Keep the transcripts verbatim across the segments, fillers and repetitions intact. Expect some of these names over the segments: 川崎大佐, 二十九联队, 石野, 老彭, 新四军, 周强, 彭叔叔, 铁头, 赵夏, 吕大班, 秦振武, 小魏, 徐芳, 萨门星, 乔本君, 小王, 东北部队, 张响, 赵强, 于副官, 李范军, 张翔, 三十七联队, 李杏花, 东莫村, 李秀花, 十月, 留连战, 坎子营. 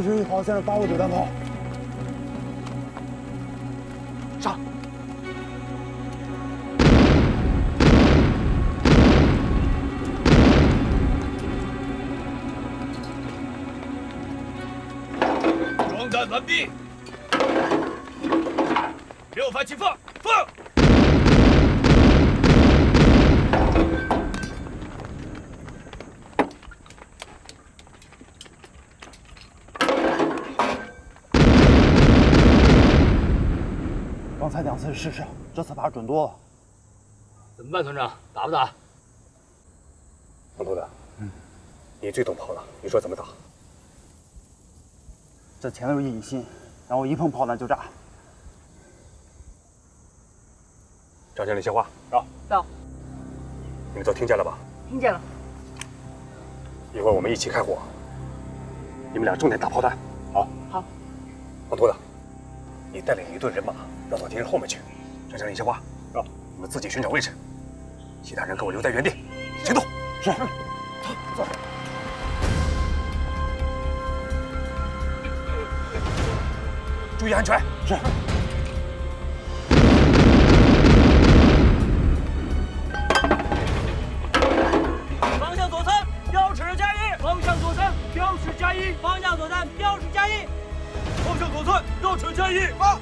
出师一号现在发我九弹炮，杀！ 装弹完毕，六发齐放，放！刚才两次试试，这次把准多了。怎么办，团长？打不打？王团长，嗯，你最懂炮了，你说怎么打？ 这前六翼一心，然后一碰炮弹就炸。张经理献话，到到。你们都听见了吧？听见了。一会儿我们一起开火，你们俩重点打炮弹。好。好。王秃子，你带领一队人马绕到敌人后面去。张经理献话，让你们自己寻找位置，其他人给我留在原地，行动。是。走。 注意安全！是。方向左三，标尺加一。方向左三，标尺加一。方向左三，标尺加一。方向左三，标尺加一。放。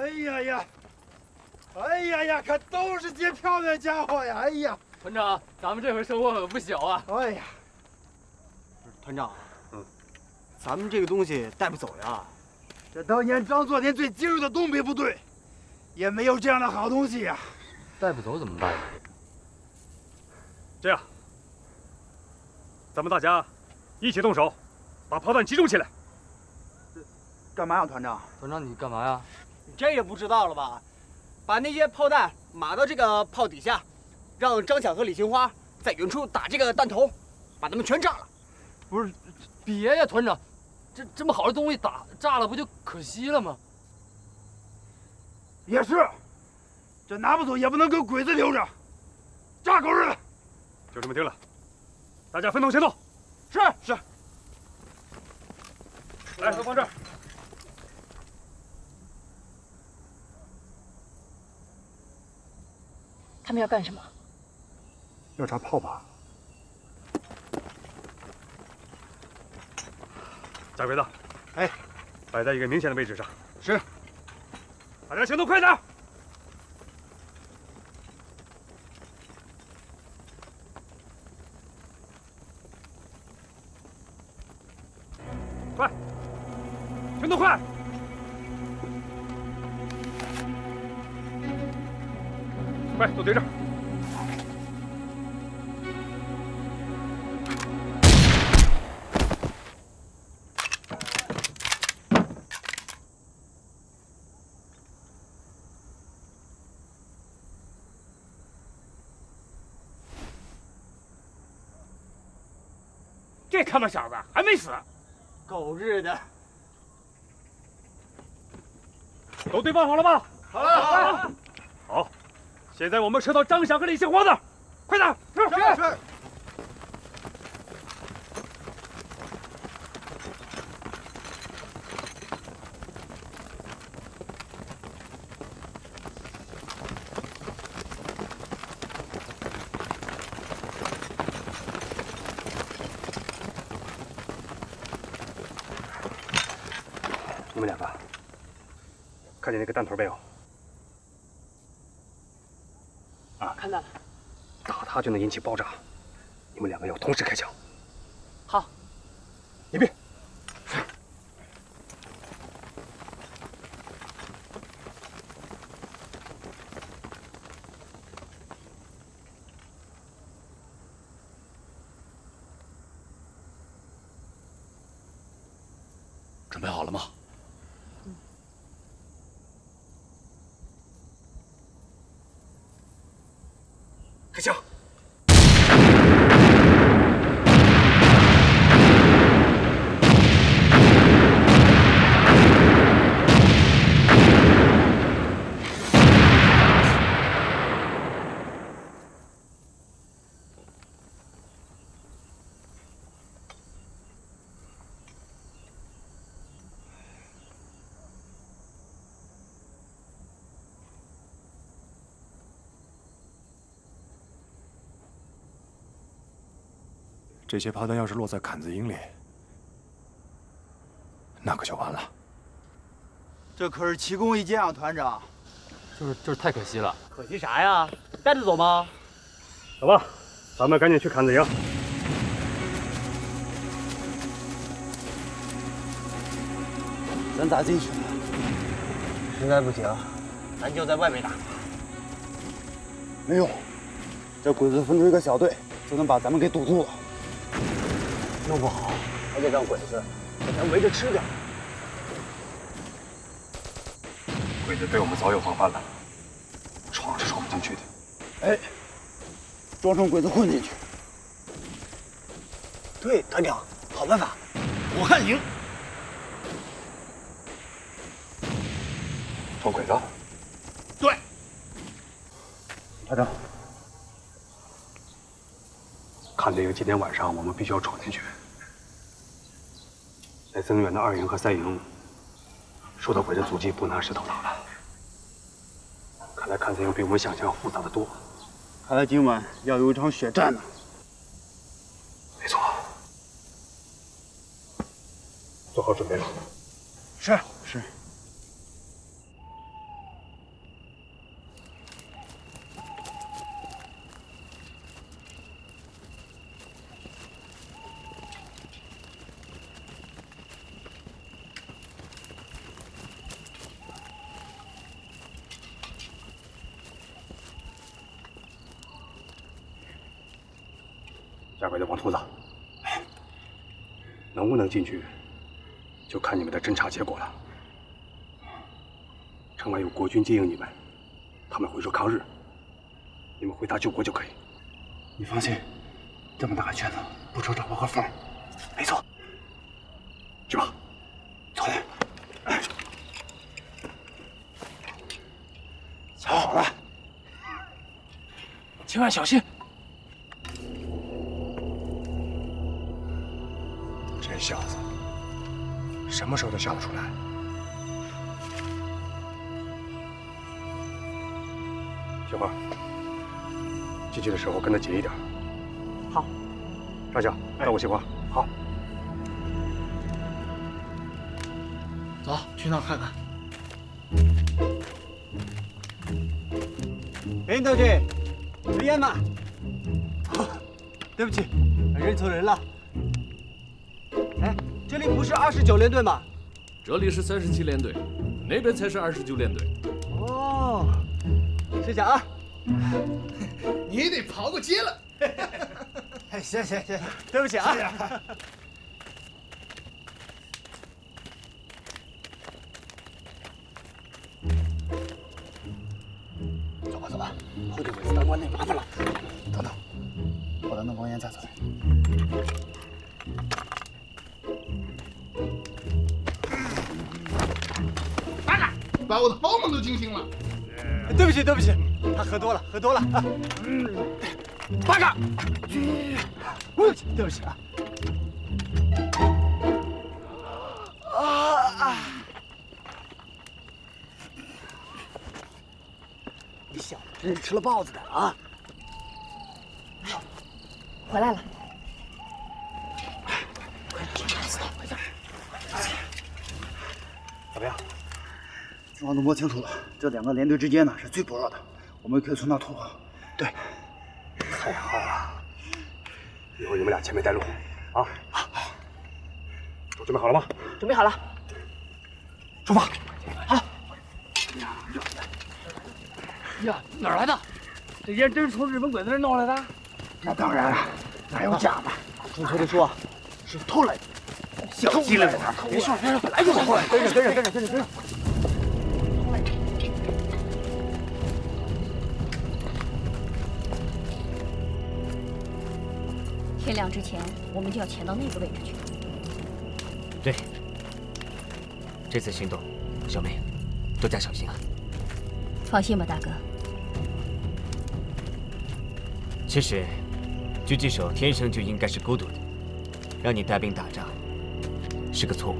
哎呀呀！哎呀呀！可都是劫票的家伙呀！哎呀，团长，咱们这回收获可不小啊！哎呀，不是团长，嗯，咱们这个东西带不走呀。这当年张作霖最精锐的东北部队，也没有这样的好东西呀。带不走怎么办呀？这样，咱们大家一起动手，把炮弹集中起来。 干嘛呀，团长？团长，你干嘛呀？你这也不知道了吧？把那些炮弹码到这个炮底下，让张响和李杏花在远处打这个弹头，把他们全炸了。不是，别呀，团长，这这么好的东西打炸了，不就可惜了吗？也是，这拿不走也不能给鬼子留着，炸狗日的！就这么定了，大家分头行动。是是。来，都放这儿。 他们要干什么？要炸炮吧？假鬼子，哎，摆在一个明显的位置上。是。大家行动快点！快，行动快！ 快，都对上！这他妈小子还没死！狗日的！都对放好了吗？好了，好了，好。 现在我们撤到张响和李杏花那儿，快点！是是是。你们两个，看见那个弹头没有？ 看到了，打他就能引起爆炸。你们两个要同时开枪。好，一并。是。准备好了吗？ 开枪！这些炮弹要是落在杆子营里，那可就完了。这可是奇功一件啊，团长！就是就是太可惜了。可惜啥呀？带着走吗？走吧，咱们赶紧去杆子营。咱打进去，实在不行，咱就在外面打。没用，这鬼子分出一个小队，就能把咱们给堵住了。 弄不好，还得让鬼子把咱围着吃掉。鬼子对我们早有防范了，闯是闯不进去的。哎，装成鬼子混进去。对，团长，好办法，我看行。装鬼子？对。团长，看这个，今天晚上我们必须要闯进去。 在增援的二营和三营受到鬼子阻击，不难石头砸了。看来看这营比我们想象复杂的多。看来今晚要有一场血战呢。没错，做好准备吧。是是。下面的王秃子，能不能进去，就看你们的侦查结果了。城外有国军接应你们，他们会说抗日，你们回答救国就可以。你放心，这么大个圈子，不愁找不着缝。没错，去吧，走。哎，藏好了，千万小心。 这小子什么时候都想不出来。小花，进去的时候跟他紧一点。好。赵夏，带我去花。好。走，去那看看。林同志，抽烟吧。对不起，认错人了。 哎，这里不是二十九联队吗？这里是三十七联队，那边才是二十九联队。哦，谢谢啊。你得跑过街了。行行行，对不起啊。走吧走吧，会对鬼子当官太麻烦了。等等，我来弄包烟再走。 把我的包们都惊醒了，对不起对不起，他喝多了喝多了啊！八嘎，对不起对不起啊！啊！你小子真是吃了豹子胆啊！回来了，快点快点，怎么样？ 我都摸清楚了，这两个连队之间呢是最薄弱的，我们可以从那突破。对，太好了！一会儿你们俩前面带路，啊！好，好，都准备好了吗？准备好了，出发！好。呀，哪儿来的？这烟真是从日本鬼子那儿弄来的？那当然了，哪有假的？朱学的说是偷来的，小机灵点，别说别说，本来就是偷来的，跟着跟着跟着跟着跟着。 天亮之前，我们就要潜到那个位置去。对，这次行动，小妹，多加小心啊！放心吧，大哥。其实，狙击手天生就应该是孤独的，让你带兵打仗，是个错误。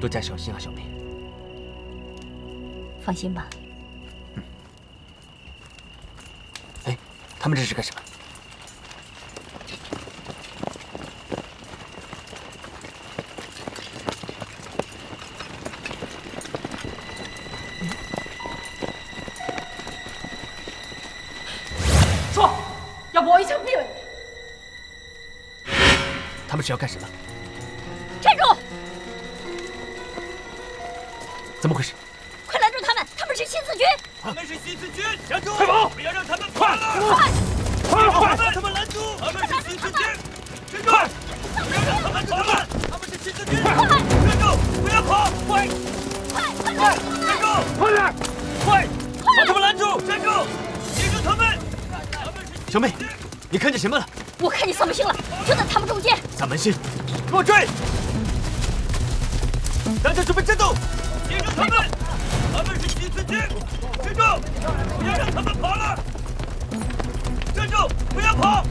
多加小心啊，小妹。放心吧。 他们这是干什么？说，要不我一枪毙了你！他们是要干什么？站住！怎么回事？ 新四军，他们是新四军，站住！快跑！不要让他们跑！快！快！快！把他们拦住！他们是新四军，站住！不要让他们跑！他们是新四军，快！站住！不要跑！快！快！快！站住！快点！快！把他们拦住！站住！截住他们！小妹，你看见什么了？我看见萨门星了，就在他们中间。萨门星，给我追！大家准备战斗！截住他们！ 他们是新四军，站住！不要让他们跑了！站住！不要跑！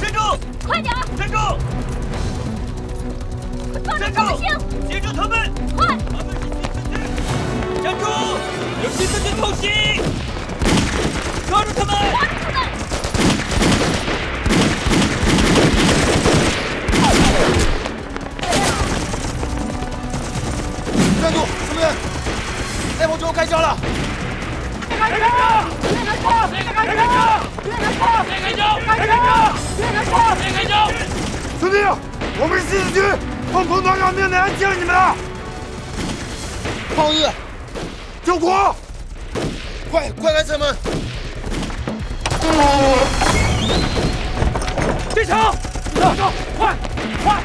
站住！快点！站住！站住！截住他们！快！他们是新四军，站住！有新四军偷袭！抓住他们！抓住他们！站住！什么人？ 那帮主开枪了！别开枪！别开枪！别开枪！别开枪！别开枪！别开枪！别开枪！别开枪！兄弟，我们是新四军，共同团长命令来接应你们了。抗议！救国！快，快来城门！进城！走走，快快！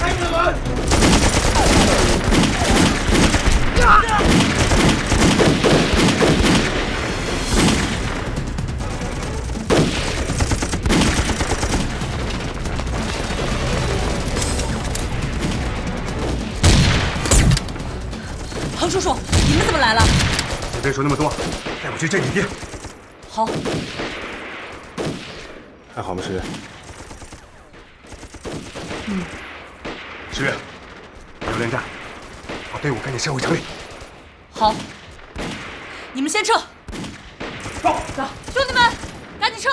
开你的门！彭叔叔，你们怎么来了？先别说那么多，带我去见你爹。好。 还好吗，十月？嗯。十月，留连战，把队伍赶紧撤回城里。好。你们先撤。走走，兄弟们，赶紧撤！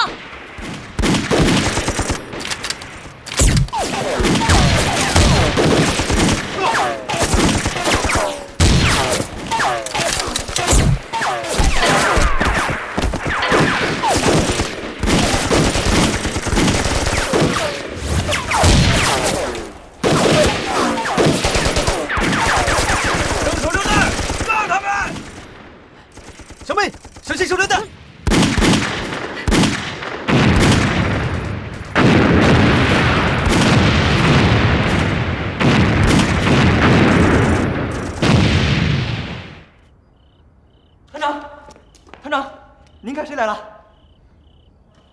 来了，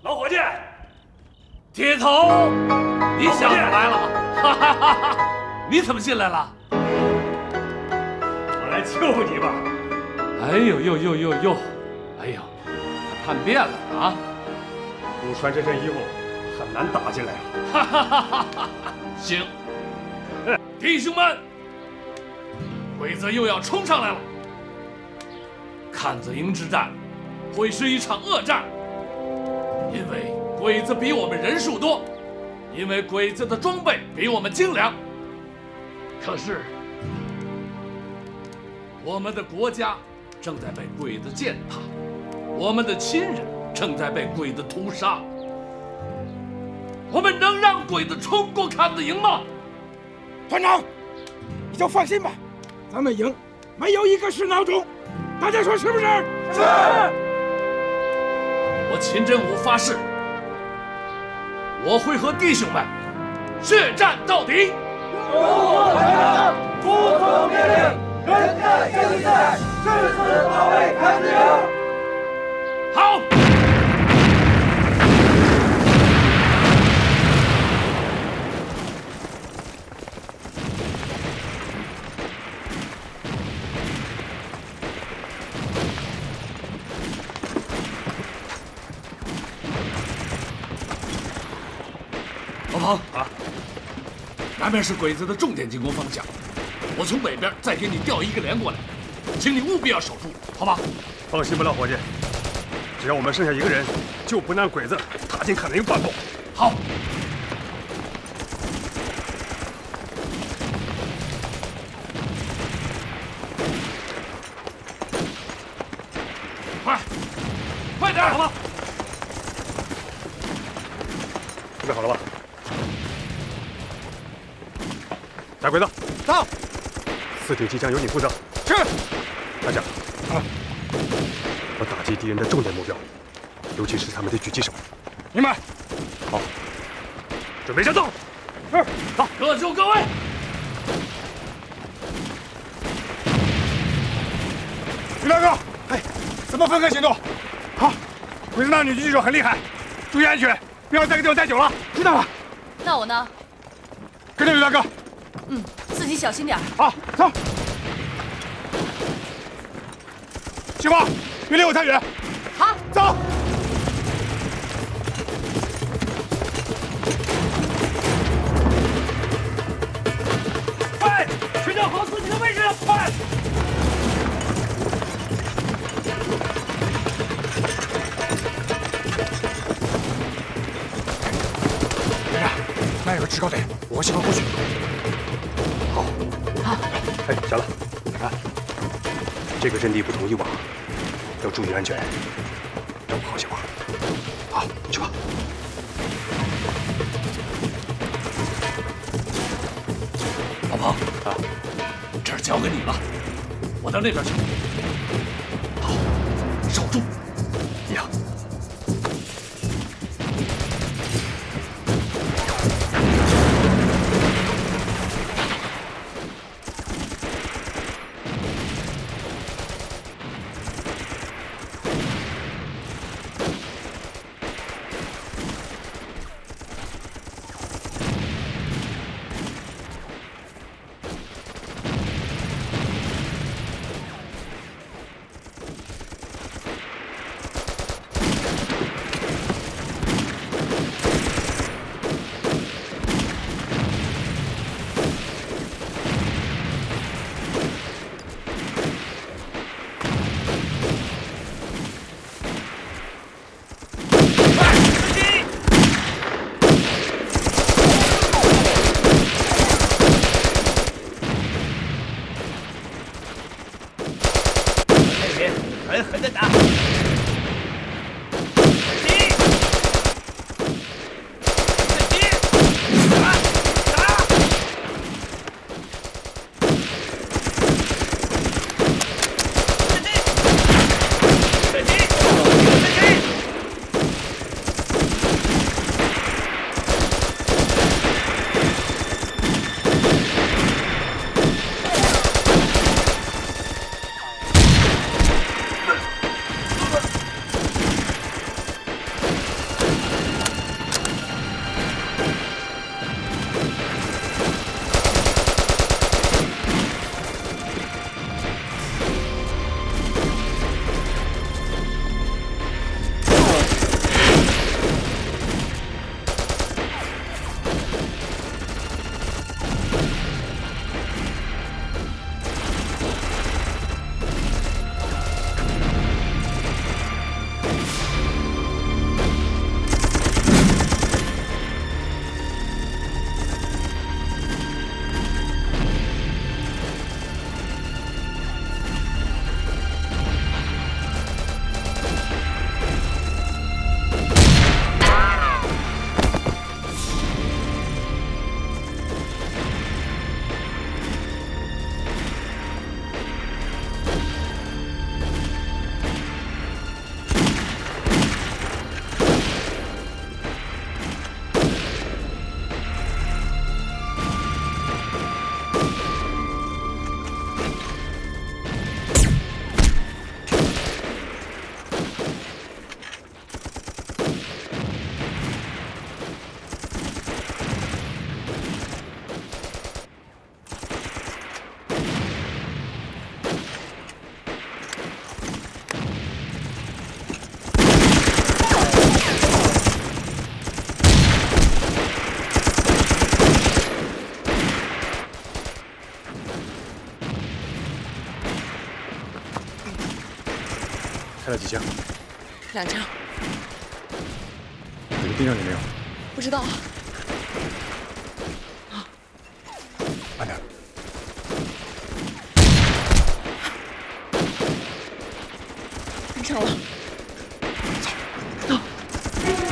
老伙计，铁头，你想起来了，哈哈哈哈！你怎么进来了？我来救你吧！哎呦呦呦呦呦！哎呦，叛变了啊！不穿这身衣服，很难打进来。哈哈哈哈！行，弟兄们，鬼子又要冲上来了。看子营之战。 会是一场恶战，因为鬼子比我们人数多，因为鬼子的装备比我们精良。可是，我们的国家正在被鬼子践踏，我们的亲人正在被鬼子屠杀。我们能让鬼子冲过坎子营吗？团长，你就放心吧，咱们营没有一个是孬种，大家说是不是？是。 我秦振武发誓，我会和弟兄们血战到底。拥护团长，服从命令，人战将在，誓死保卫坎子营。好。那是鬼子的重点进攻方向，我从北边再给你调一个连过来，请你务必要守住，好吧？放心吧，老伙计，只要我们剩下一个人，就不让鬼子踏进坎子营半步。好。快，快点，好吧？准备好了吧？ 打鬼子，到！四挺机枪由你负责。是。团长，啊，我打击敌人的重点目标，尤其是他们的狙击手。明白。好，准备战斗。是。好，各就各位。于大哥，哎，咱们分开行动。好，鬼子那女狙击手很厉害，注意安全，不要在这个地方待久了。知道了。那我呢？跟着于大哥。 嗯，自己小心点。好，走。徐芳，别离我太远。好，走。快，寻找好自己的位置，快！团长，那有个制高点，我和徐芳过去。 哎，小子，啊，这个阵地不同以往，要注意安全，照顾好小王。好，去吧。老彭啊，这儿交给你了，我到那边去。好，守住。呀！开了几枪？两枪。这个盯上你没有？不知道。啊！慢点。盯上了。走。干什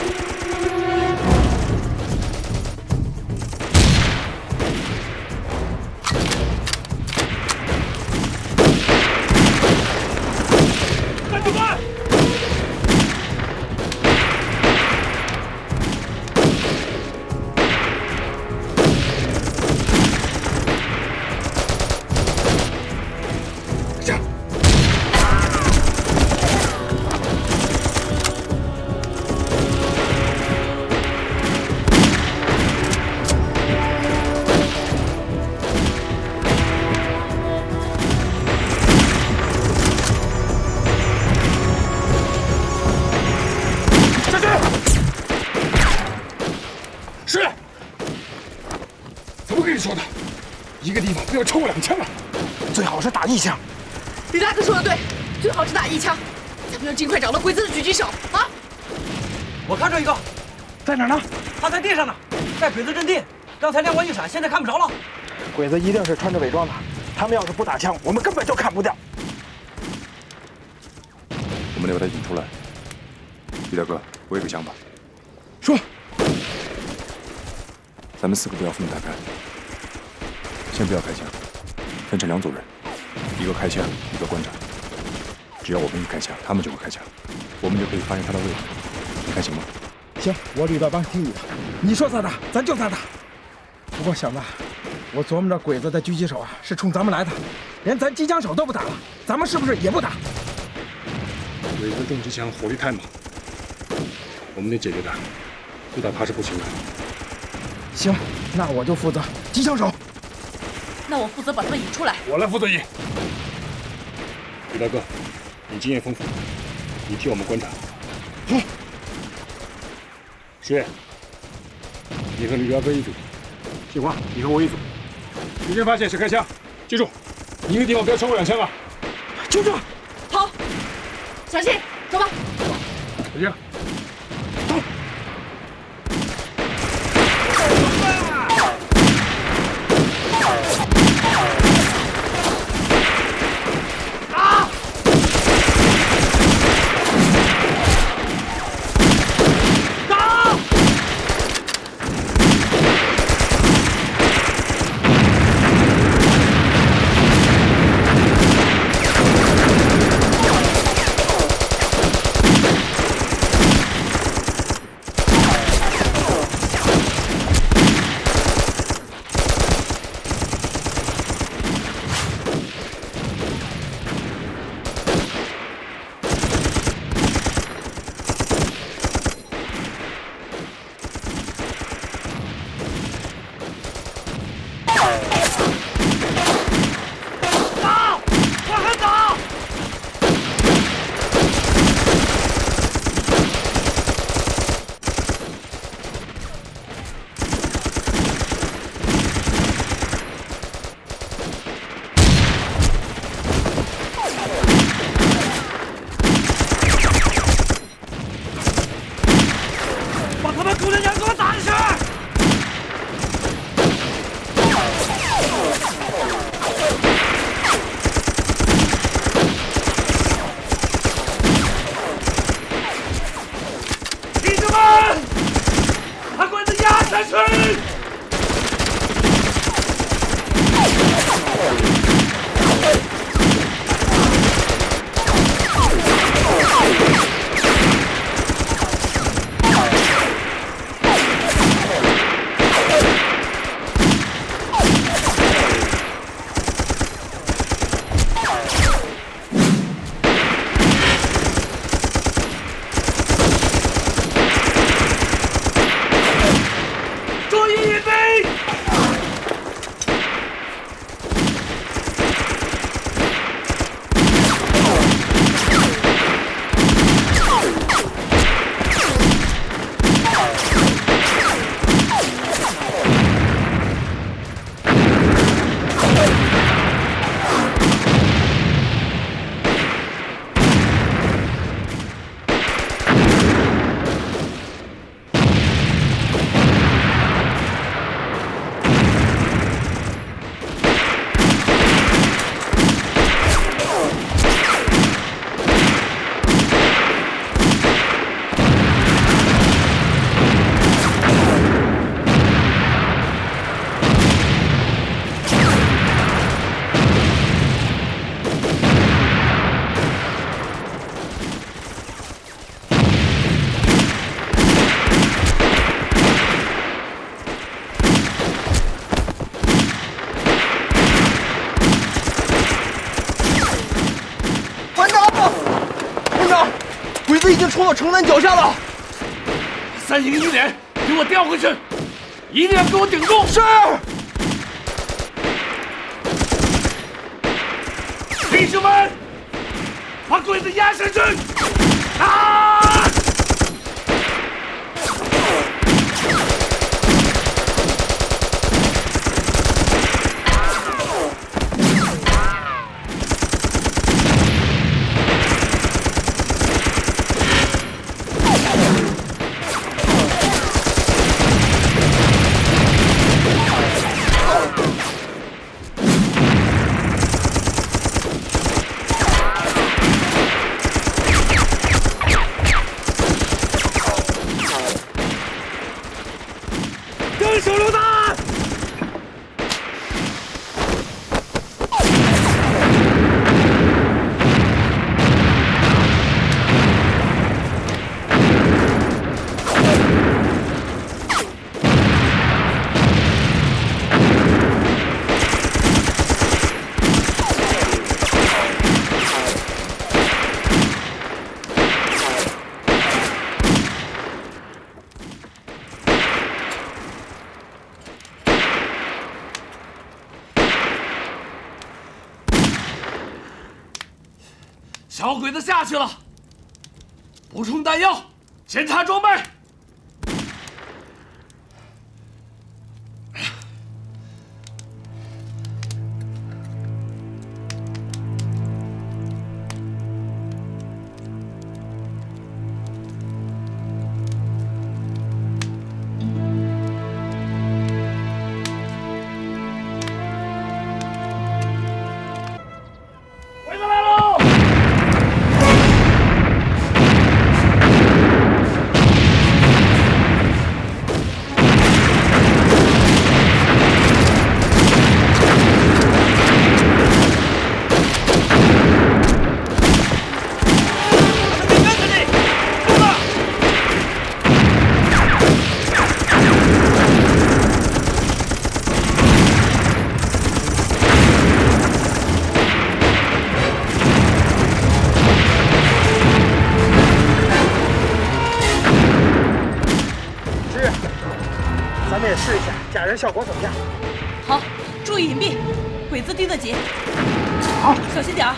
么？ 不要超过两枪了，最好是打一枪。李大哥说的对，最好是打一枪，咱们要尽快找到鬼子的狙击手啊！我看着一个，在哪儿呢？他在地上呢，在鬼子阵地。刚才亮光一闪，现在看不着了。鬼子一定是穿着伪装的，他们要是不打枪，我们根本就砍不掉。我们得把他引出来。李大哥，我有个想法。说，咱们四个不要分开。 先不要开枪，分成两组人，一个开枪，一个观察。只要我给你开枪，他们就会开枪。我们就可以发现他的位置，你看行吗？行，我吕大班听你的，你说咋打咱就咋打。不过小子，我琢磨着鬼子的狙击手啊是冲咱们来的，连咱机枪手都不打了，咱们是不是也不打？鬼子重机枪火力太猛，我们得解决他，不打怕是不行的。行，那我就负责机枪手。 那我负责把他们引出来，我来负责引。李大哥，你经验丰富，你替我们观察。好。石野，你和李大哥一组；杏花，你和我一组。敌人发现时开枪，记住，一个地方不要超过两枪啊！就这，好，小心，走吧。再见。 冲到城南脚下了，三营一连给我调回去，一定要给我顶住！是。弟兄们，把鬼子压下去！啊！小鬼子下去了，补充弹药，检查装备。效果怎么样？好，注意隐蔽，鬼子盯得紧。好，小心点儿。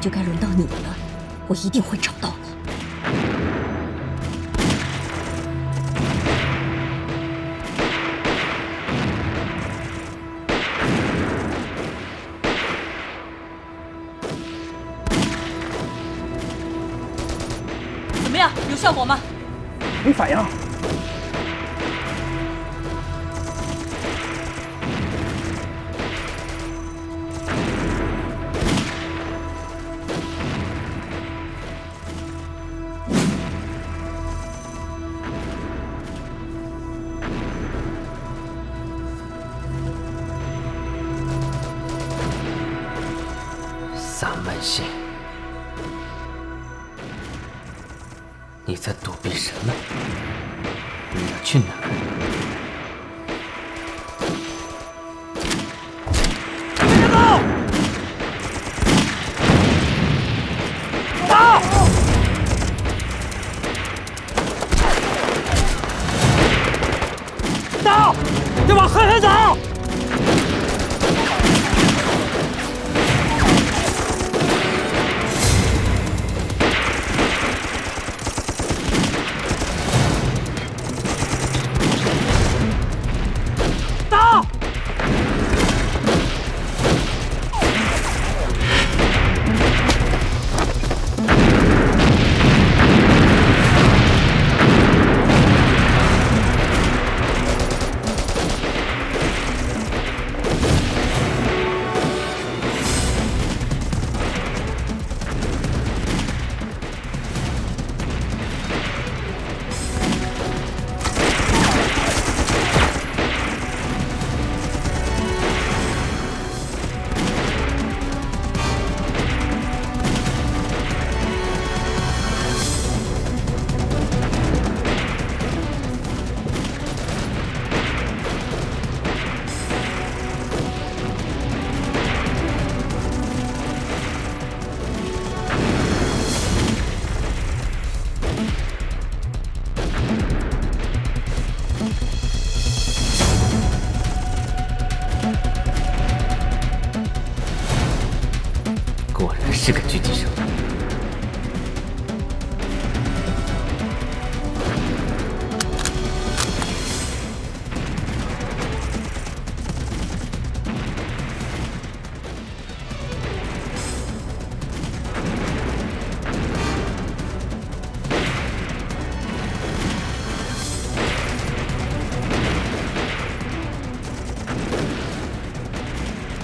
就该轮到你了，我一定会找到你。怎么样，有效果吗？没反应。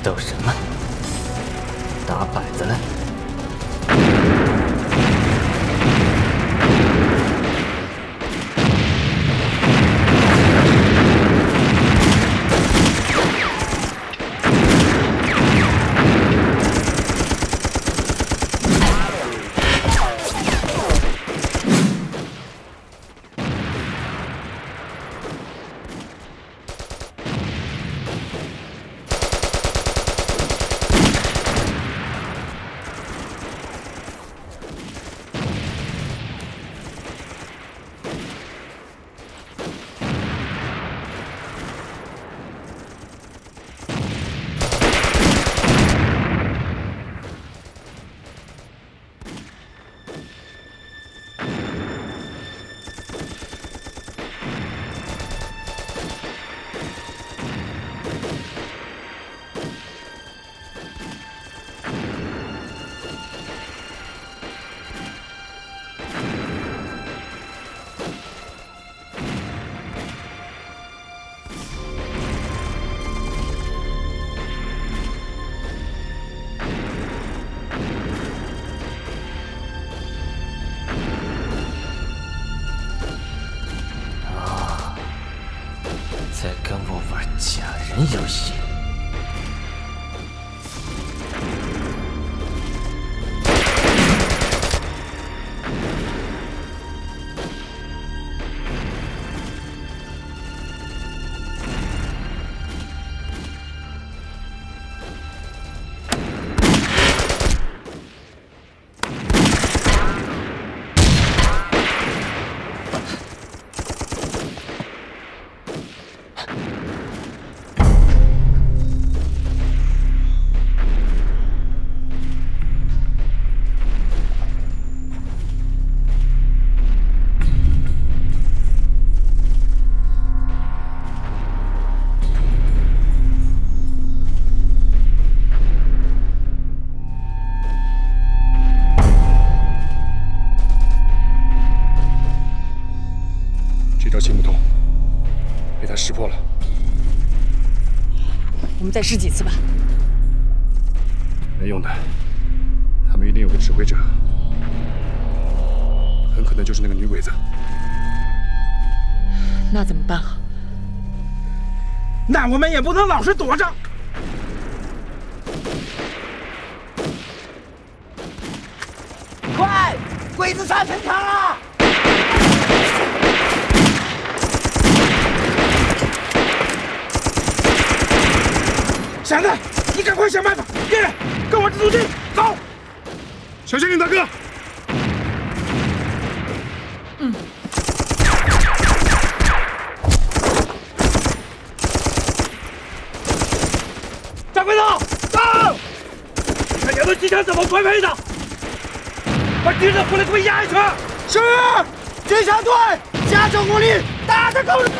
抖什么？打摆子了！在跟我玩假人游戏？再试几次吧，没用的。他们一定有个指挥者，很可能就是那个女鬼子。那怎么办啊？那我们也不能老是躲着。快，鬼子杀城墙了！ 祥子，你赶快想办法！猎人，跟我这组队走。小心你大哥。嗯。掌柜的，走！你看你们机枪怎么分配的？把敌人回来给我压一圈。是。追上队，加强火力，打得够死！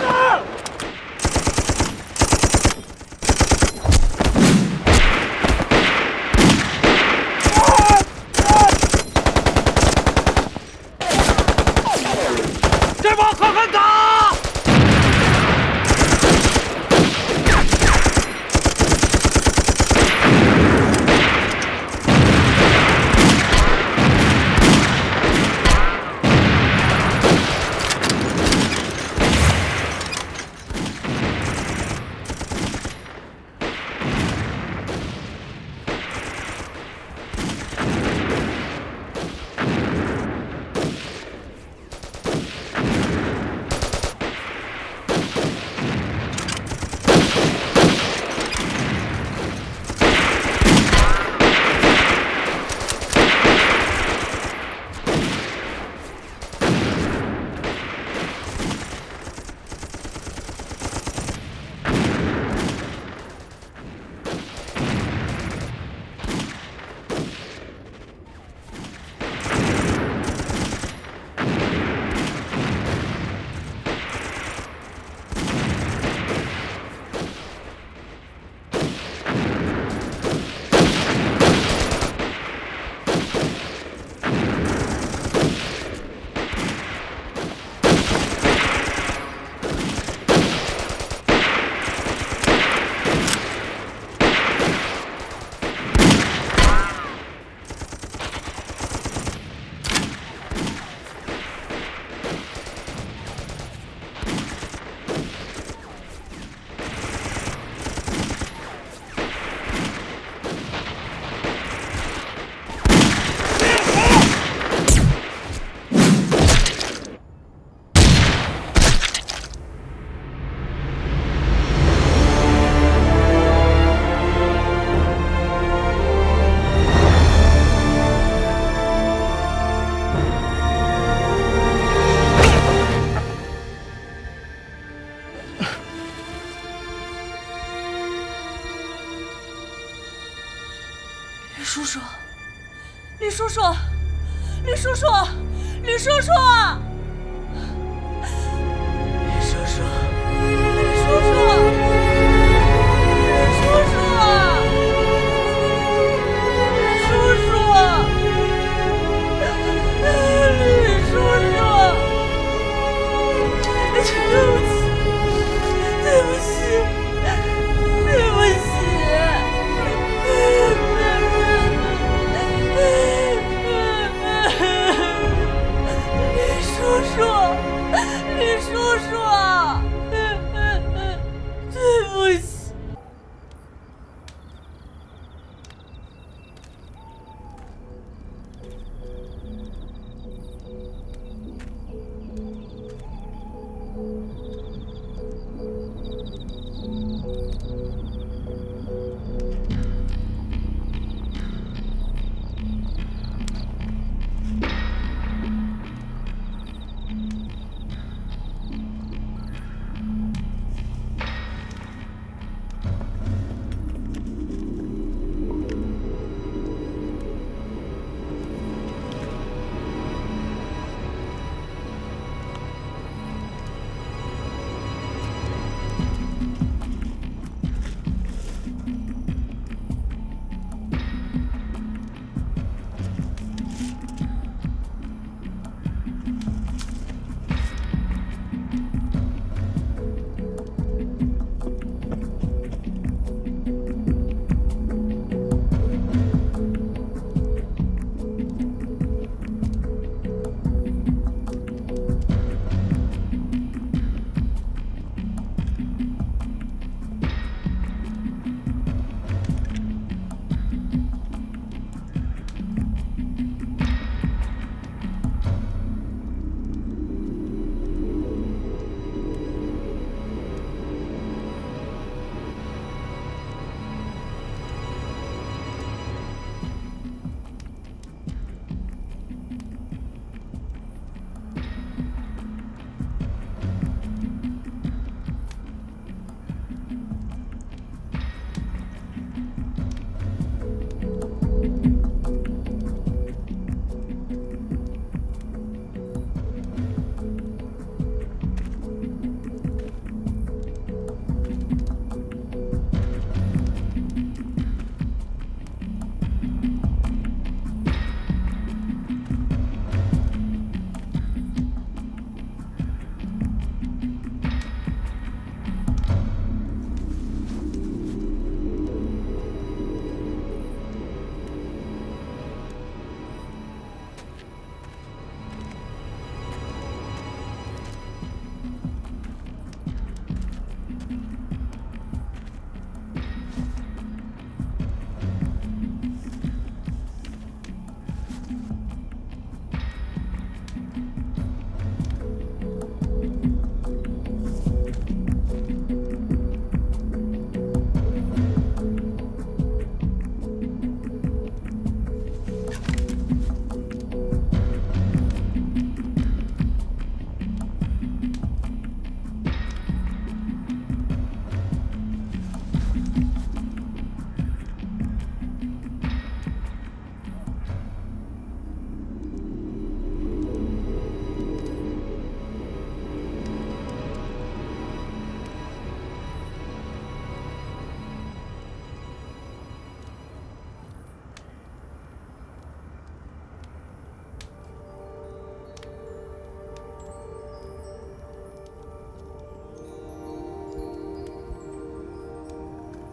叔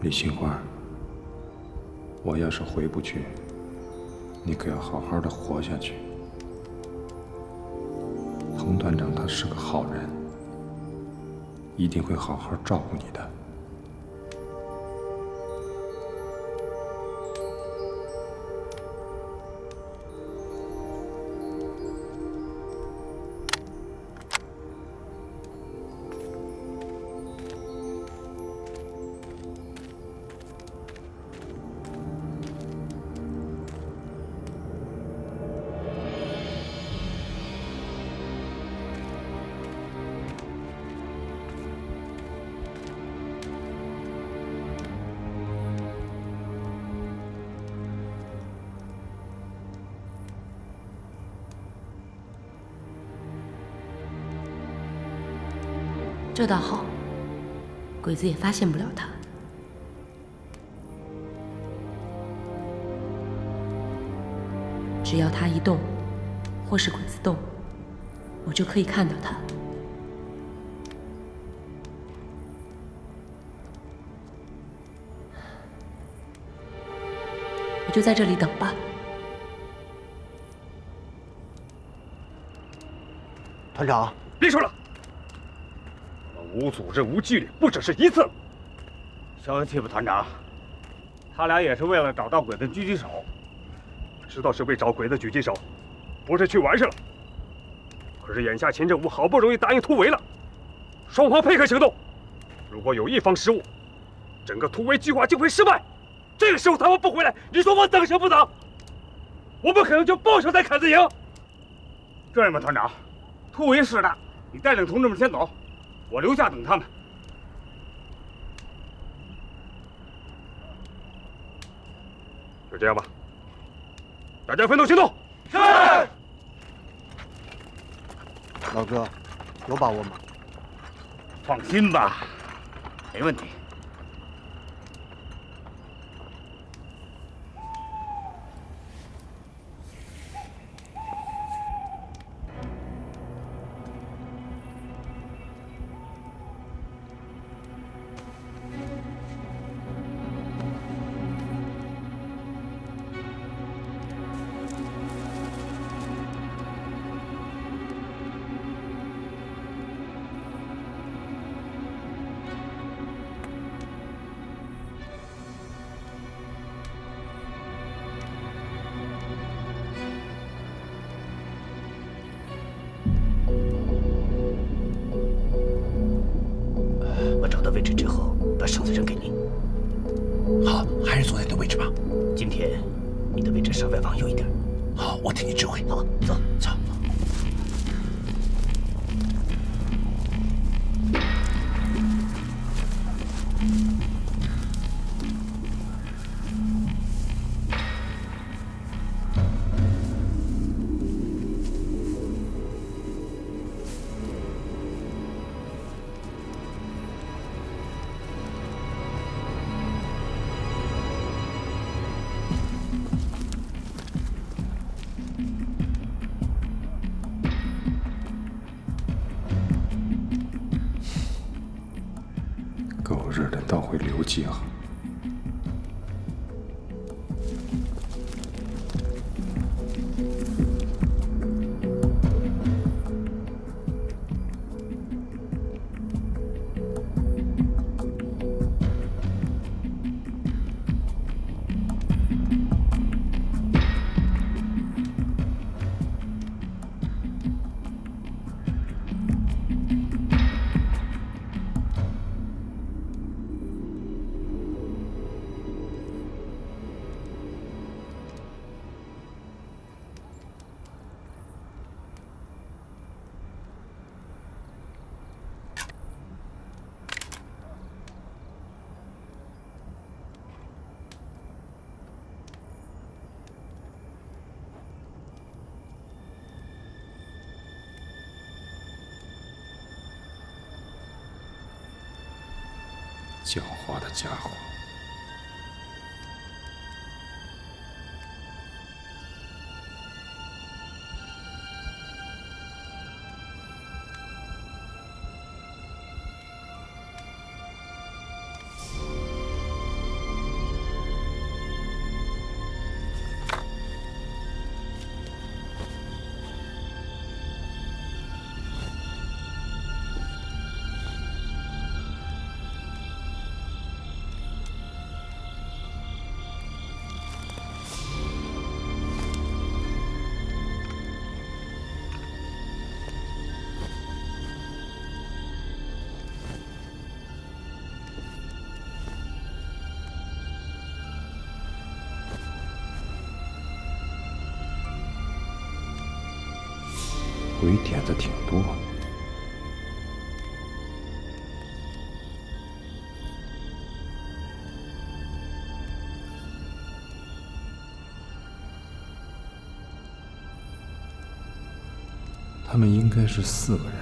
李杏花，我要是回不去，你可要好好的活下去。彭团长他是个好人，一定会好好照顾你的。 这倒好，鬼子也发现不了他。只要他一动，或是鬼子动，我就可以看到他。我就在这里等吧。 团长，别说了。 无组织、无纪律，不只是一次了。肖恩欺负团长，他俩也是为了找到鬼子狙击手，知道是为找鬼子狙击手，不是去玩去了。可是眼下秦政府好不容易答应突围了，双方配合行动，如果有一方失误，整个突围计划就会失败。这个时候他们不回来，你说我等什么等？我们可能就报仇才砍得赢。这样吧，团长，突围事大，你带领同志们先走。 我留下等他们。就这样吧，大家分头行动。是。老哥，有把握吗？放心吧，没问题。记号。 狡猾的家伙！鬼点子挺多的。他们应该是四个人。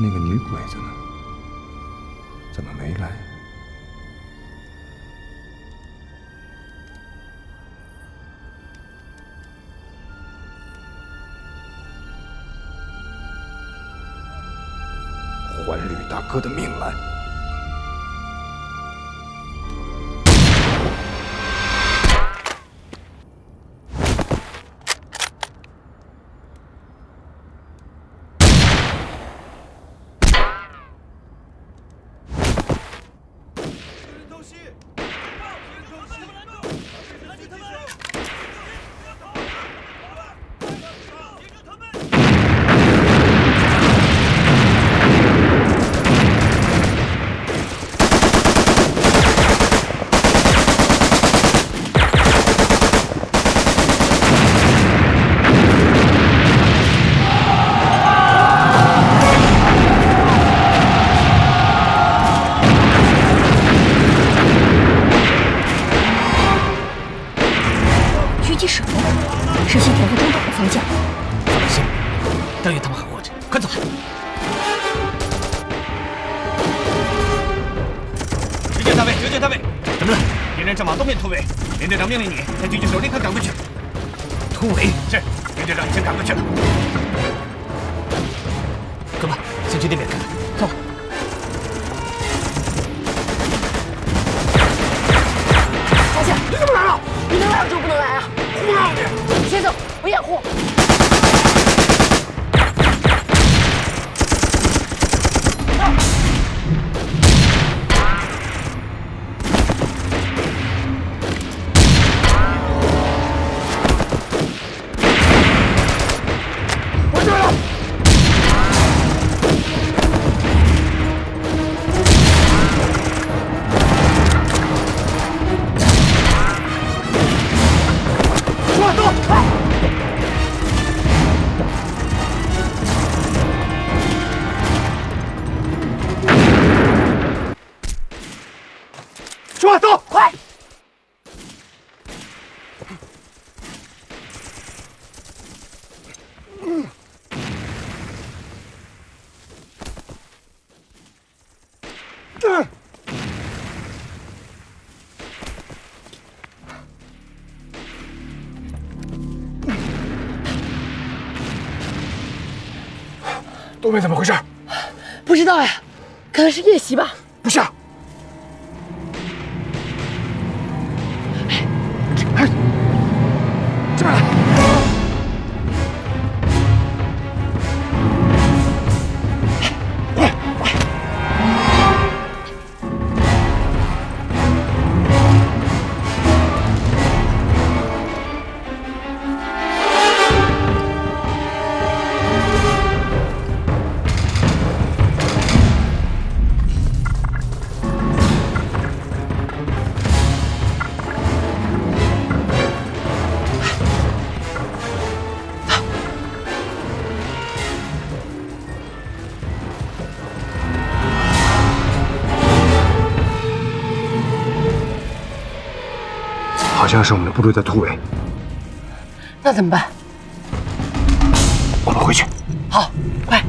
那个女鬼子呢？怎么没来？ 还吕大哥的命来！东西！命令你带狙击手立刻赶过去。突围是，林队长已经赶过去了。跟吧，先去那边看看。走吧。老夏，你怎么来了？你能来我就不能来啊！护上你，先生，我掩护。 东北怎么回事？不知道呀，可能是夜袭吧。不是。 好像是我们的部队在突围，那怎么办？我们回去。好，快！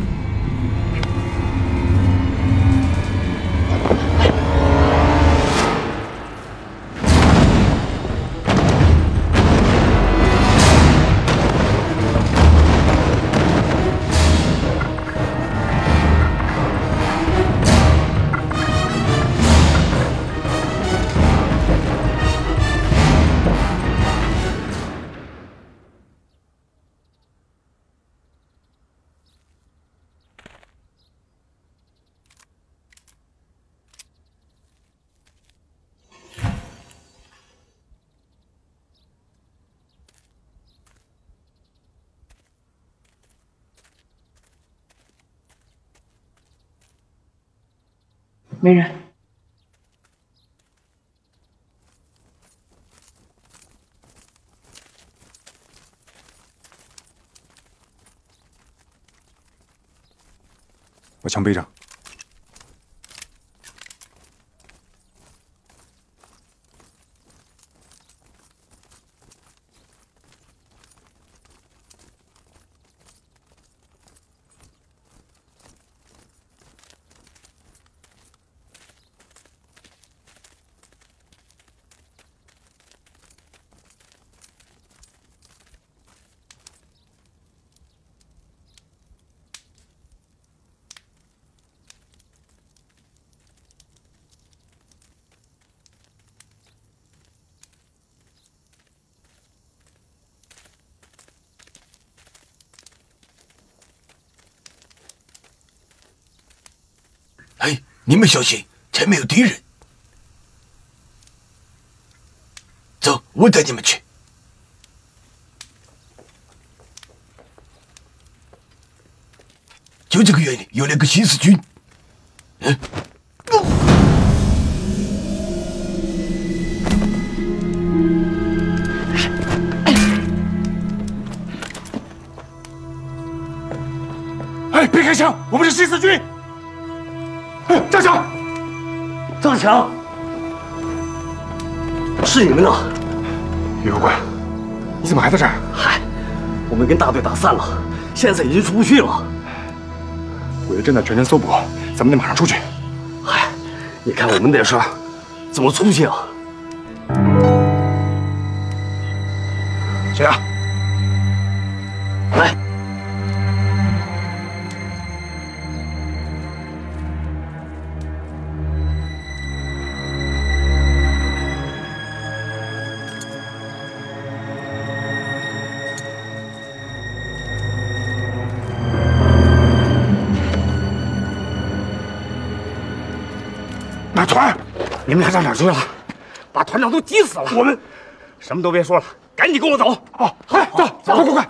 没人。枪背上。哎，你们小心，前面有敌人。走，我带你们去。就这个院里有两个新四军。嗯。 哎, 哎，别开枪，我们是新四军。 赵强，赵强，是你们呢！于副官，你怎么还在这儿？嗨，我们跟大队打散了，现在已经出不去了。鬼子正在全城搜捕，咱们得马上出去。嗨，你看我们点事儿，怎么出去啊？谁啊？来。 团，你们俩上哪儿去了？把团长都急死了。我们什么都别说了，赶紧跟我走。哦，好，走，走，快快快！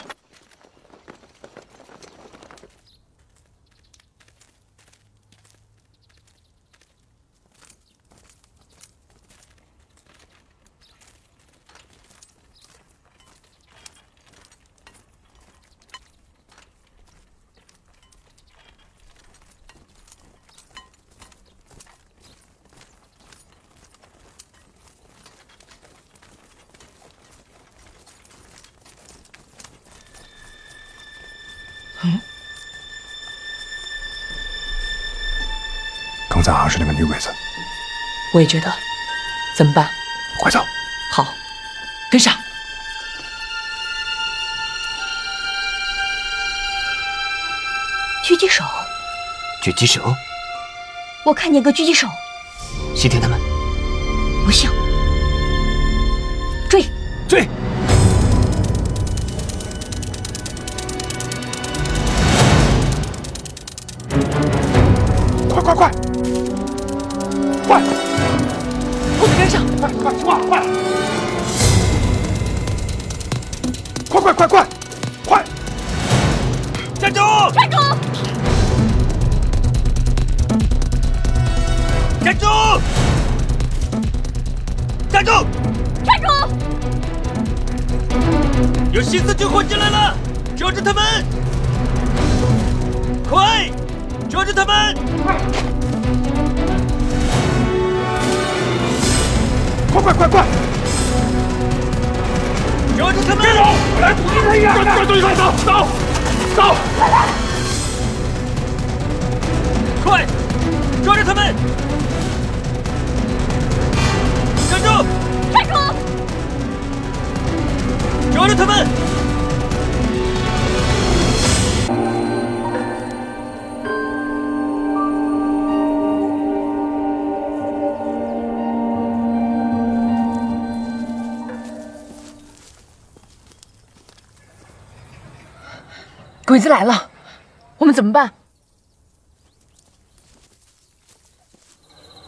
咋是那个女鬼子？我也觉得，怎么办？快走！好，跟上。 狙击手，狙击手，我看见个狙击手。西天他们，不像。追！追！ 鬼子来了，我们怎么办？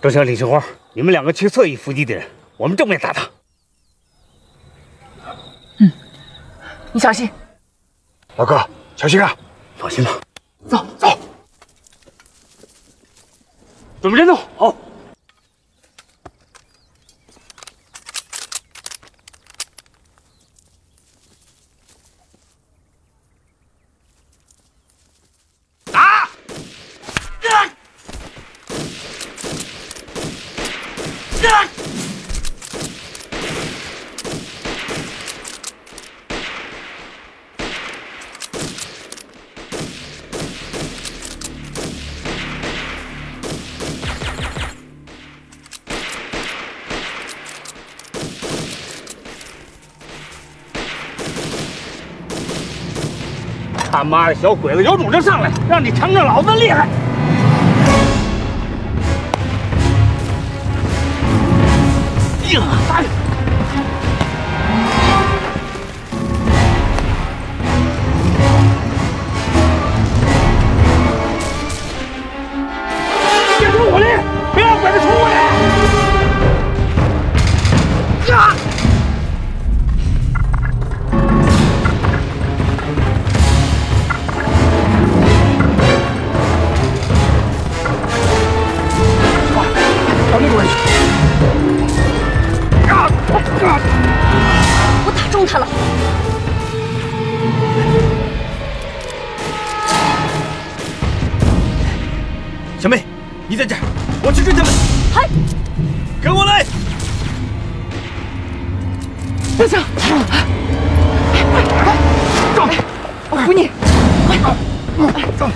周强、李秀花，你们两个去侧翼伏击敌人，我们正面打他。嗯，你小心。老哥，小心啊！放心了。走走，准备战斗。好。 啊！他妈的，小鬼子，有种就上来，让你尝尝老子厉害！ 硬啊！打你！别冲我来！别让鬼子冲我来！呀！哇！找那个人去！ 我打中他了！小妹，你在这儿，我去追他们。嗨，跟我来！别走！走！我扶你。走！走！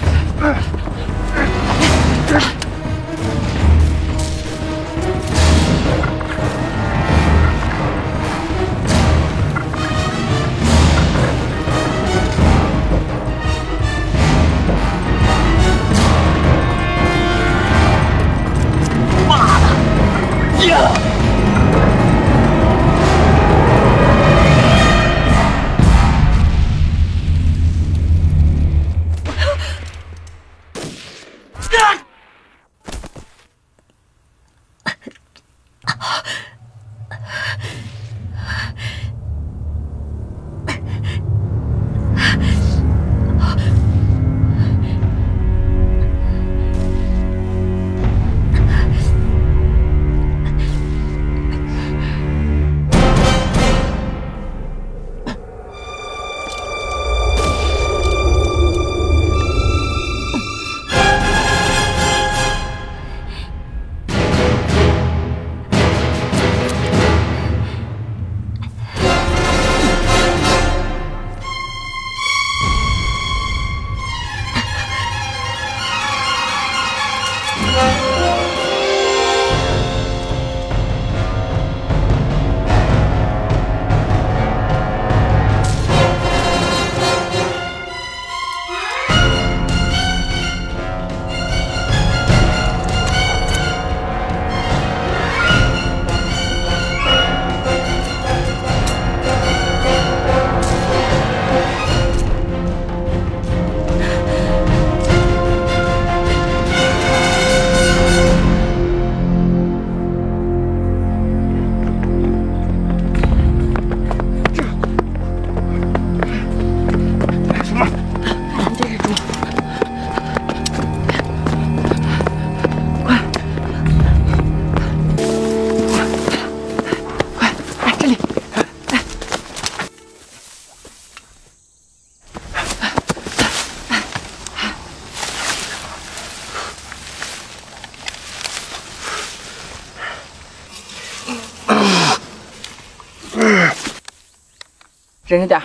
忍着点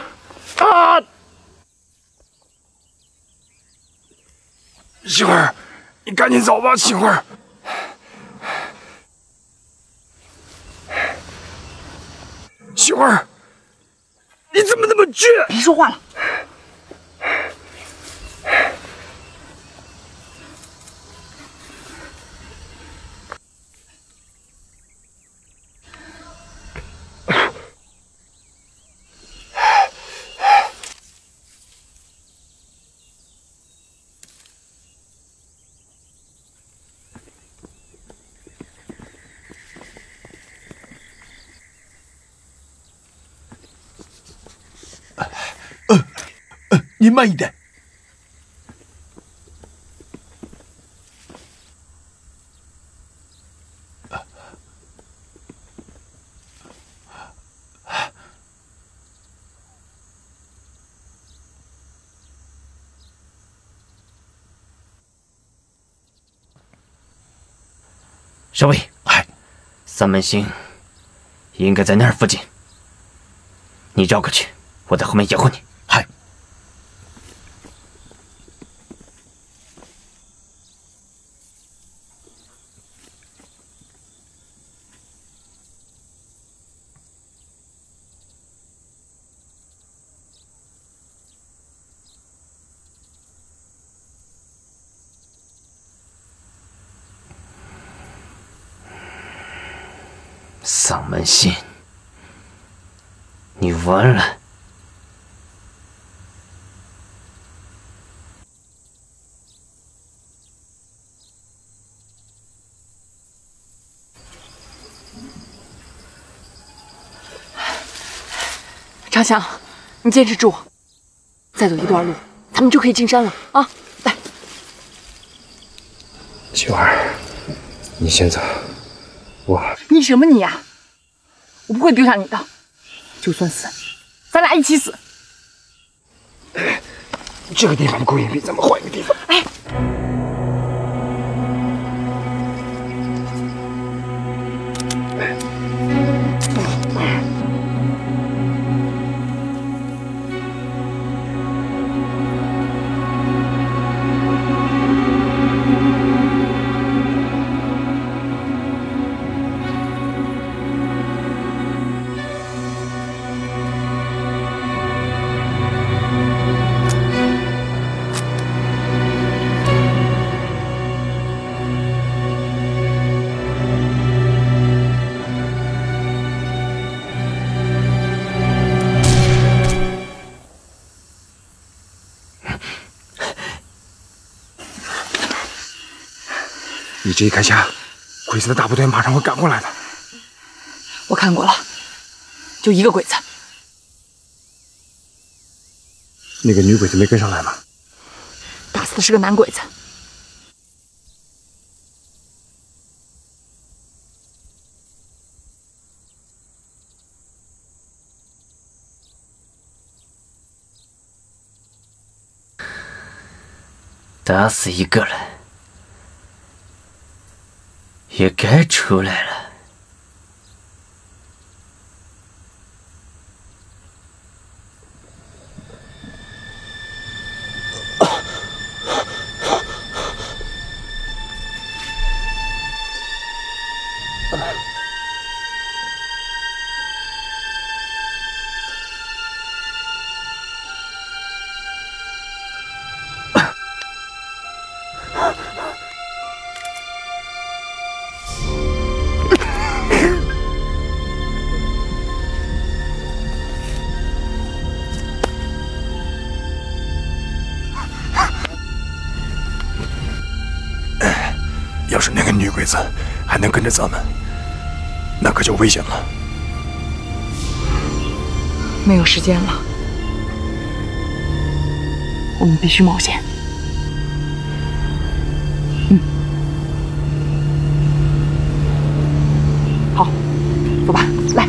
啊！媳妇儿，你赶紧走吧，媳妇儿。媳妇儿，你怎么那么倔？别说话了。您慢一点。小魏，哎，三门星应该在那儿附近，你绕过去，我在后面掩护你。嗨。 丧门星，你完了！长翔，你坚持住，再走一段路，他们就可以进山了啊！来，九儿，你先走。 我，你什么你呀、啊？我不会丢下你的，就算死，咱俩一起死。这个地方的蚯蚓比咱们换一个地方。哎，你这一开枪，鬼子的大部队马上会赶过来的。我看过了，就一个鬼子。那个女鬼子没跟上来吗？打死的是个男鬼子。打死一个人。 也该出来了。要是那个女鬼子还能跟着咱们，那可就危险了。没有时间了，我们必须冒险。嗯，好，走吧，来。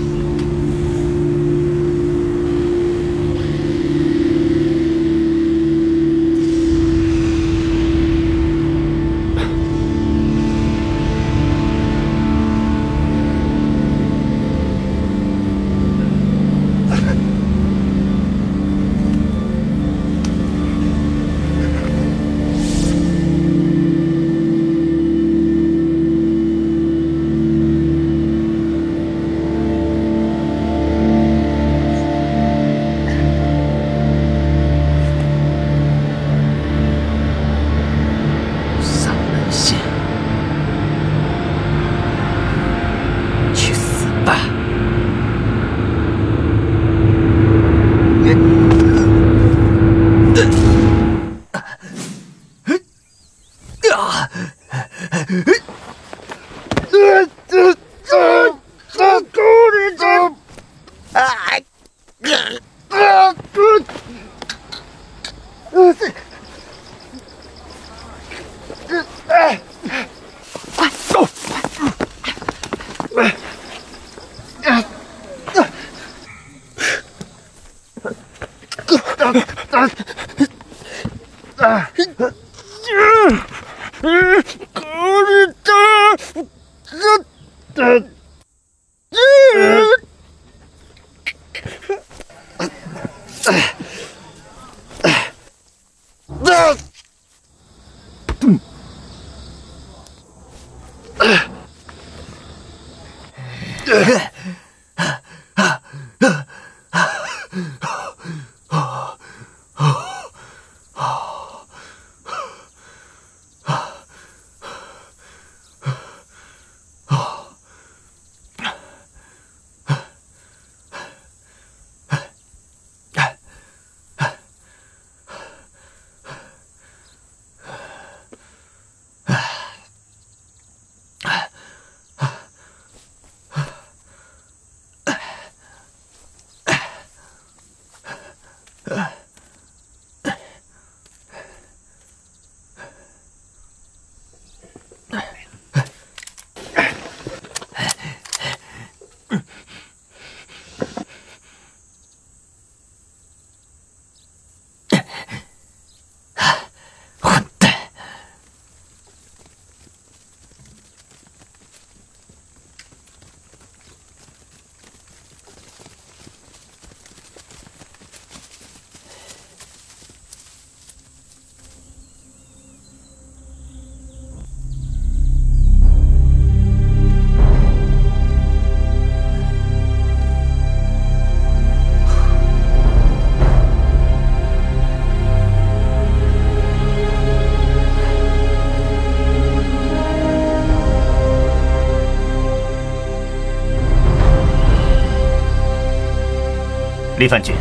李范军，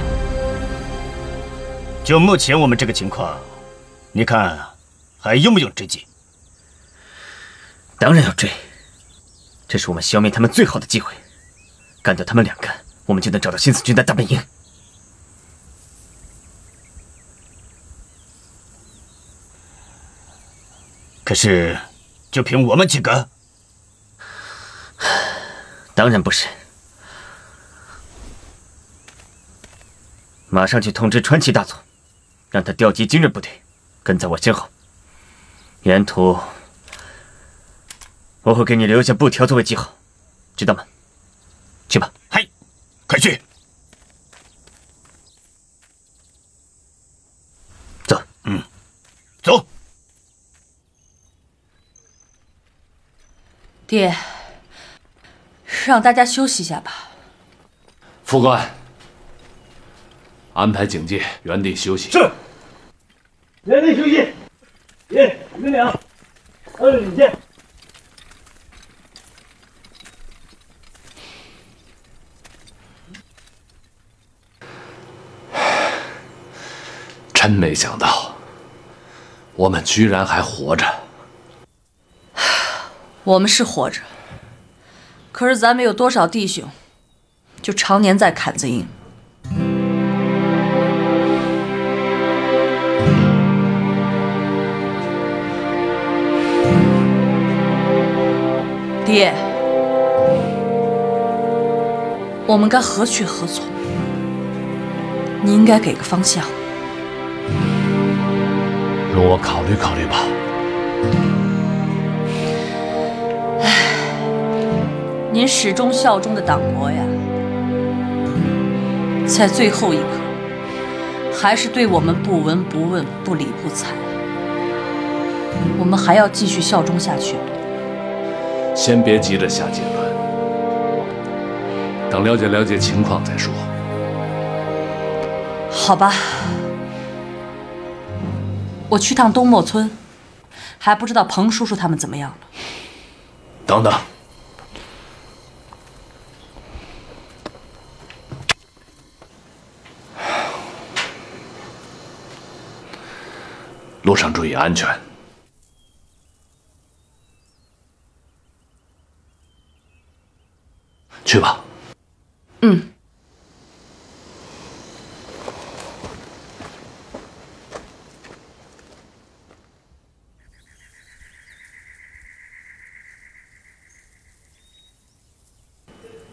就目前我们这个情况，你看还用不用追击？当然要追，这是我们消灭他们最好的机会。干掉他们两个，我们就能找到新四军的大本营。可是，就凭我们几个？当然不是。 马上去通知川崎大佐，让他调集精锐部队，跟在我身后。沿途我会给你留下布条作为记号，知道吗？去吧，嗨，快去！走，嗯，走。爹，让大家休息一下吧。副官。 安排警戒，原地休息。是，原地休息。一、你俩，二、你见。真没想到，我们居然还活着。我们是活着，可是咱们有多少弟兄，就常年在坎子营。 爹，我们该何去何从？你应该给个方向。容我考虑考虑吧。唉，您始终效忠的党国呀，在最后一刻，还是对我们不闻不问、不理不睬。我们还要继续效忠下去。 先别急着下结论，等了解了解情况再说。好吧，我去趟东莫村，还不知道彭叔叔他们怎么样了。等等，路上注意安全。 去吧。嗯。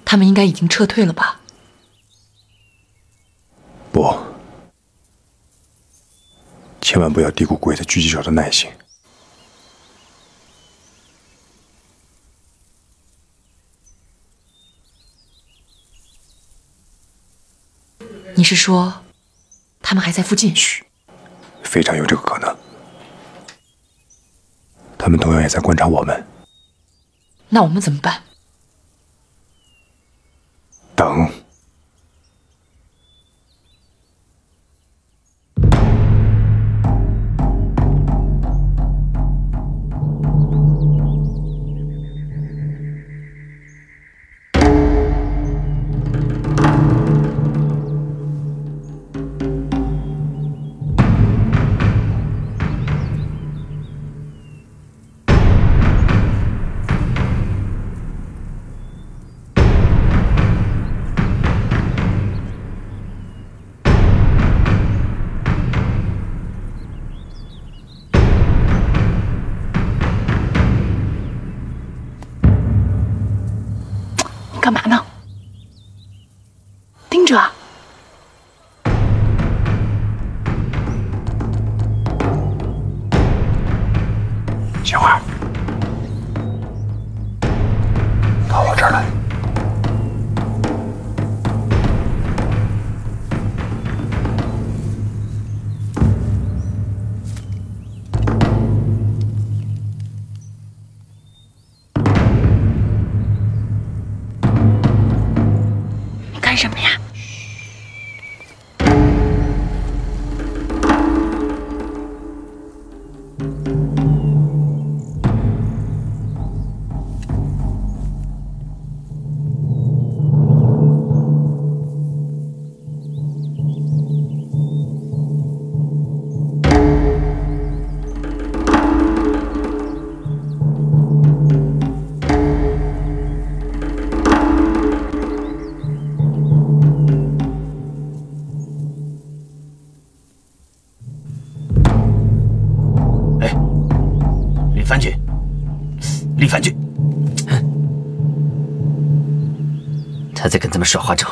他们应该已经撤退了吧？不，千万不要低估鬼子狙击手的耐心。 你是说，他们还在附近？嘘，非常有这个可能。他们同样也在观察我们。那我们怎么办？干嘛呢？盯着啊！雪花，到我这儿来。你干什么呀？ 我们耍花招，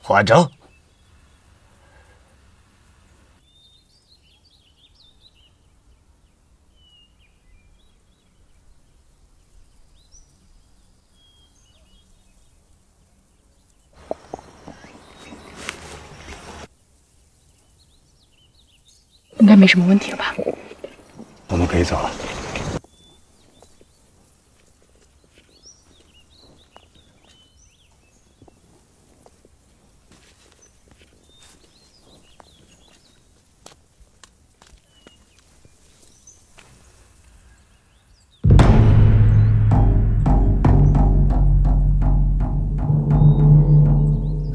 花招！应该没什么问题了吧？我们可以走了。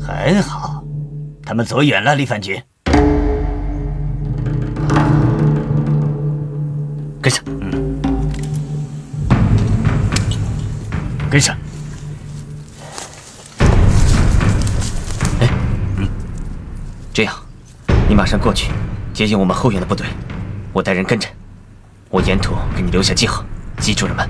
很好，他们走远了，李凡军，跟上，嗯，跟上。哎，嗯，这样，你马上过去接应我们后援的部队，我带人跟着，我沿途给你留下记号，记住了吗？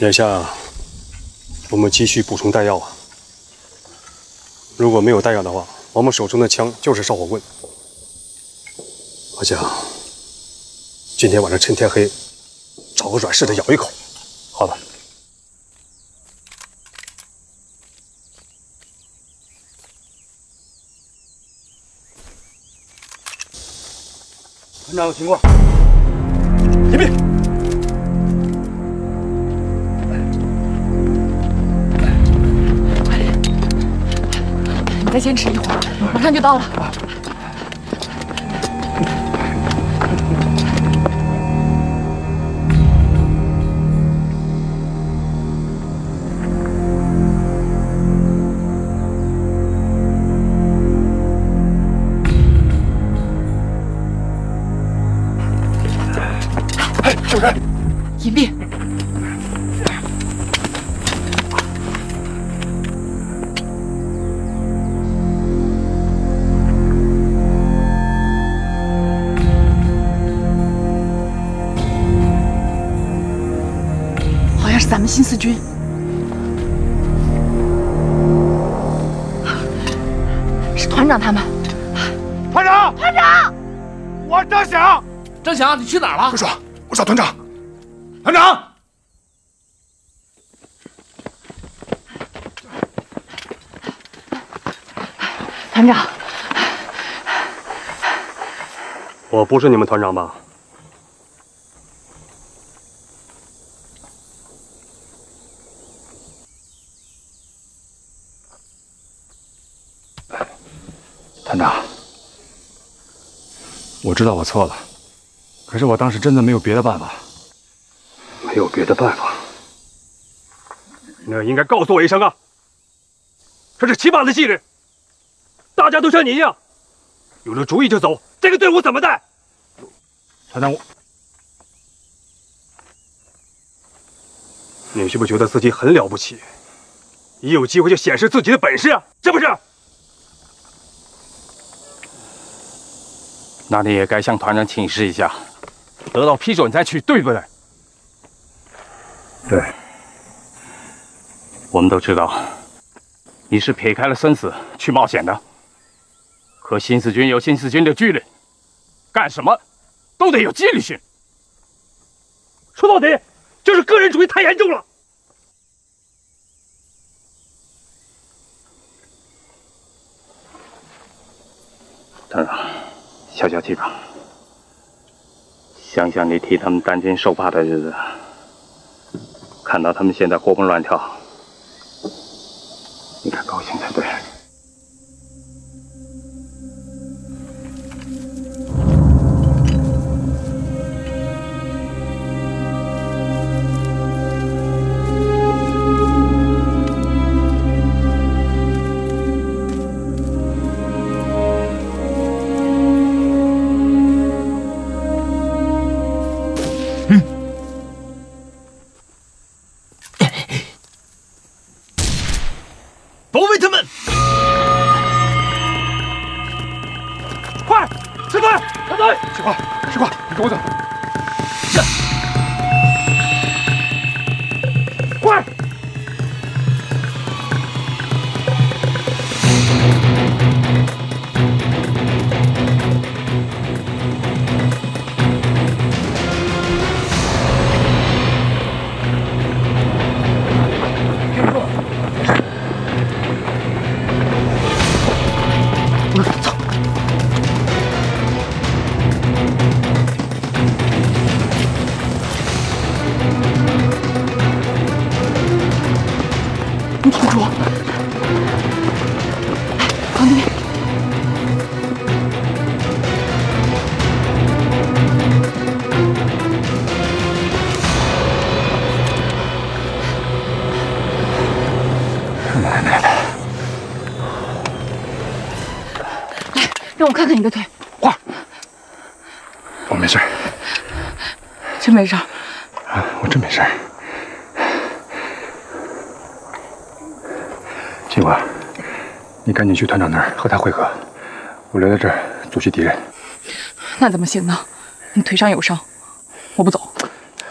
眼下，我们急需补充弹药啊！如果没有弹药的话，我们手中的枪就是烧火棍。我想，今天晚上趁天黑，找个软柿子咬一口。好了。 团长，有情况！迎宾。 再坚持一会儿，马上就到了。哎，主任，隐蔽。 咱们新四军，是团长他们。团长，团长，我张翔，张翔，你去哪儿了？我说，我找团长。团长，团长，我不是你们团长吧？ 我知道我错了，可是我当时真的没有别的办法。没有别的办法，那应该告诉我一声啊！这是骑马的纪律。大家都像你一样，有了主意就走。这个队伍怎么带？船长，你是不是觉得自己很了不起？一有机会就显示自己的本事，是不是？那你也该向团长请示一下，得到批准再去，对不对？对。我们都知道，你是撇开了生死去冒险的。可新四军有新四军的纪律，干什么都得有纪律性。说到底，就是个人主义太严重了。团长，消消气吧。想想你替他们担惊受怕的日子，看到他们现在活蹦乱跳。 你该高兴才对。嗯。保卫他们！快，撤退！撤退！石块，石块，你跟我走。是。快！看看你的腿，花儿，我没事，真没事啊，我真没事。今晚你赶紧去团长那儿和他会合，我留在这儿阻击敌人。那怎么行呢？你腿上有伤，我不走。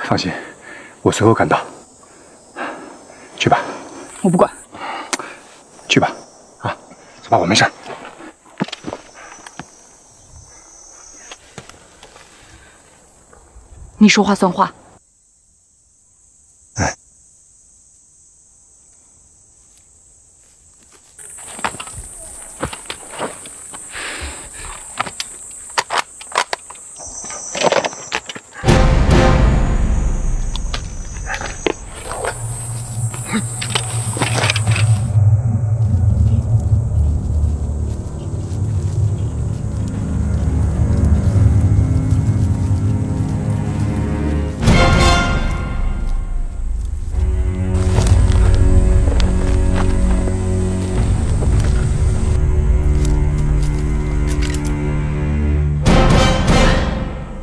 放心，我随后赶到。去吧，我不管。去吧，啊，走吧，我没事。 你说话算话。哎，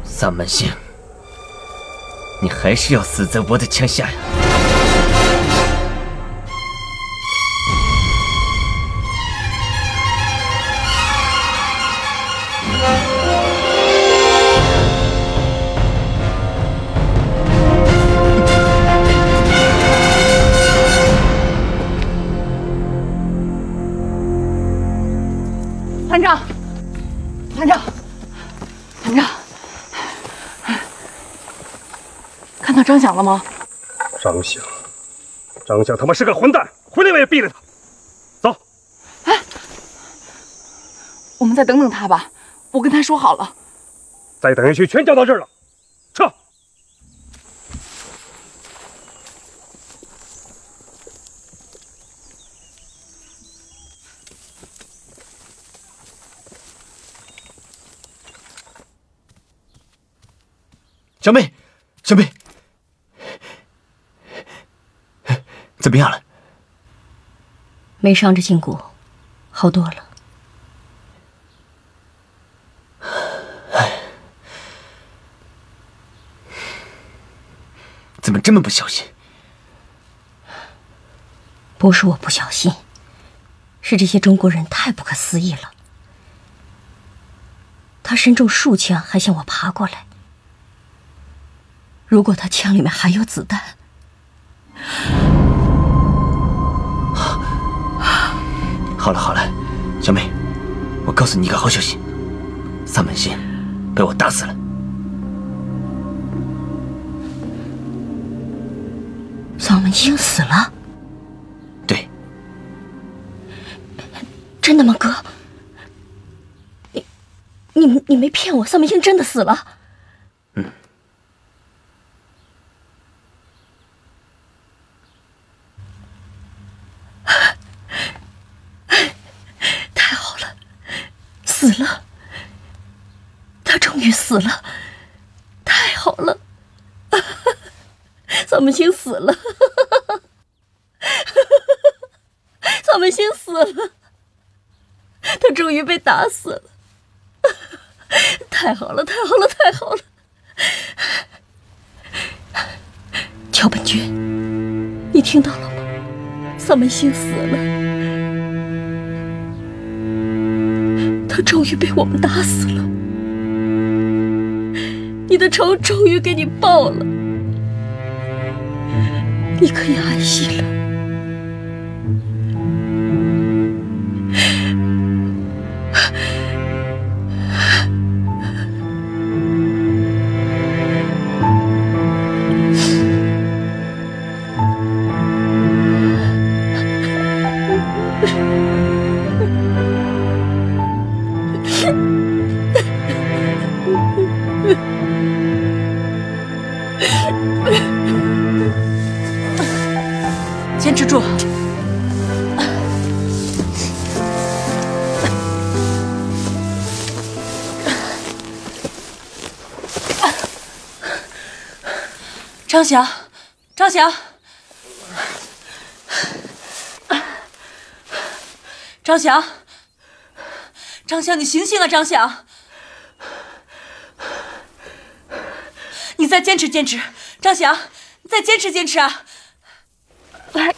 三门星，你还是要死在我的枪下呀！团长，团长，团长。 看到张响了吗？张响，张响他妈是个混蛋，回来我也毙了他。走，哎，我们再等等他吧。我跟他说好了，再等下去全交到这儿了。撤。小妹，小妹。 怎么样了？没伤着筋骨，好多了。 怎么这么不小心？不是我不小心，是这些中国人太不可思议了。他身中数枪，还向我爬过来。如果他枪里面还有子弹，好了好了，小妹，我告诉你一个好消息，萨满星被我打死了。 萨满星死了，对，真的吗，哥？你、你、你没骗我，萨满星真的死了。嗯。太好了，死了，他终于死了，太好了。 萨满星死了，萨满星死了，他终于被打死了，太好了，太好了，太好了！乔本君，你听到了吗？萨满星死了，他终于被我们打死了，你的仇终于给你报了。 你可以安息了，坚持住！张翔，张翔，张翔，张翔，你醒醒啊，张翔！你再坚持坚持，张翔，你再坚持坚持啊！ What?